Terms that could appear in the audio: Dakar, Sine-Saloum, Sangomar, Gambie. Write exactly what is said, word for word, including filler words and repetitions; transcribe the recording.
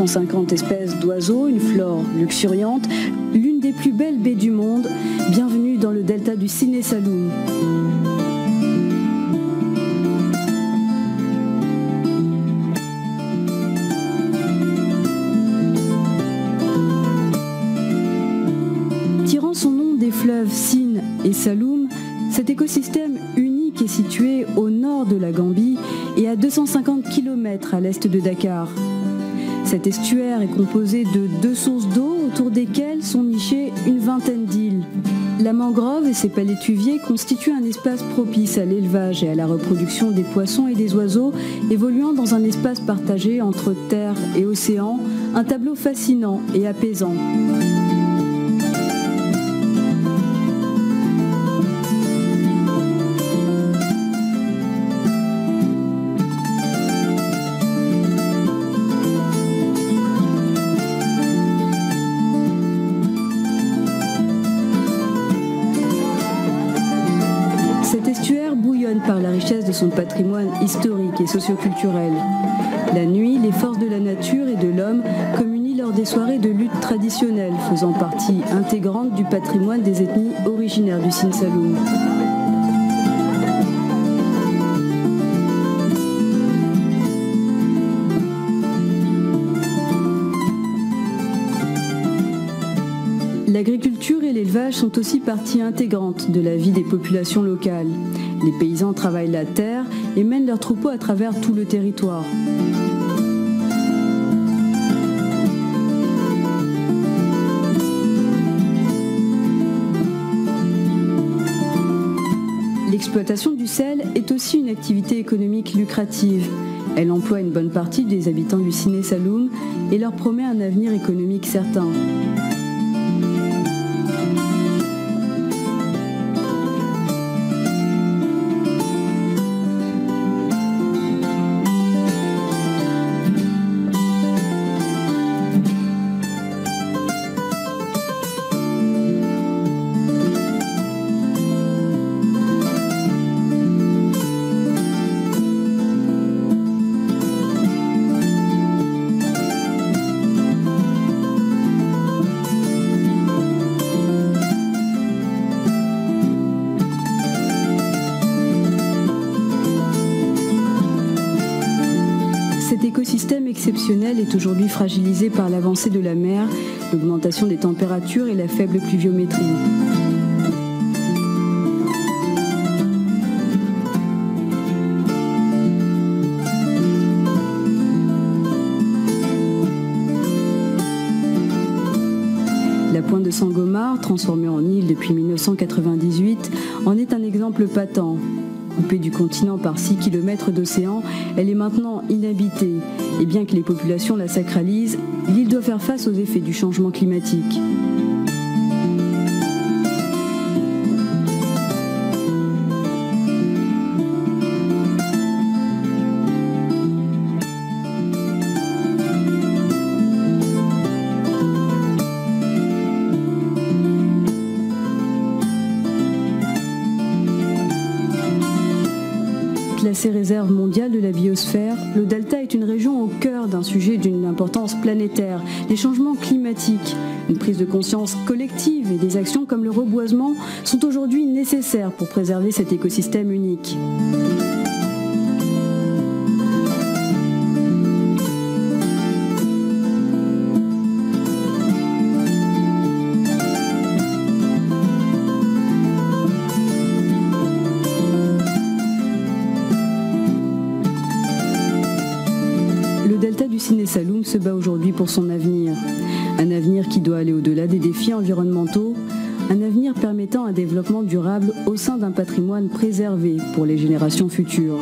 cent cinquante espèces d'oiseaux, une flore luxuriante, l'une des plus belles baies du monde. Bienvenue dans le delta du Sine-Saloum. Tirant son nom des fleuves Sine et Saloum, cet écosystème unique est situé au nord de la Gambie et à deux cent cinquante kilomètres à l'est de Dakar. Cet estuaire est composé de deux sources d'eau autour desquelles sont nichées une vingtaine d'îles. La mangrove et ses palétuviers constituent un espace propice à l'élevage et à la reproduction des poissons et des oiseaux, évoluant dans un espace partagé entre terre et océan, un tableau fascinant et apaisant. Cet estuaire bouillonne par la richesse de son patrimoine historique et socioculturel. La nuit, les forces de la nature et de l'homme communient lors des soirées de lutte traditionnelles, faisant partie intégrante du patrimoine des ethnies originaires du Sine-Saloum. L'agriculture et l'élevage sont aussi partie intégrante de la vie des populations locales. Les paysans travaillent la terre et mènent leurs troupeaux à travers tout le territoire. L'exploitation du sel est aussi une activité économique lucrative. Elle emploie une bonne partie des habitants du Sine-Saloum et leur promet un avenir économique certain. Cet écosystème exceptionnel est aujourd'hui fragilisé par l'avancée de la mer, l'augmentation des températures et la faible pluviométrie. La pointe de Sangomar, transformée en île depuis mille neuf cent quatre-vingt-dix-huit, en est un exemple patent. Coupée du continent par six kilomètres d'océan, elle est maintenant inhabitée. Et bien que les populations la sacralisent, l'île doit faire face aux effets du changement climatique. Classée réserve mondiale de la biosphère, le delta est une région au cœur d'un sujet d'une importance planétaire, les changements climatiques. Une prise de conscience collective et des actions comme le reboisement sont aujourd'hui nécessaires pour préserver cet écosystème unique. Sine-Saloum se bat aujourd'hui pour son avenir. Un avenir qui doit aller au-delà des défis environnementaux, un avenir permettant un développement durable au sein d'un patrimoine préservé pour les générations futures.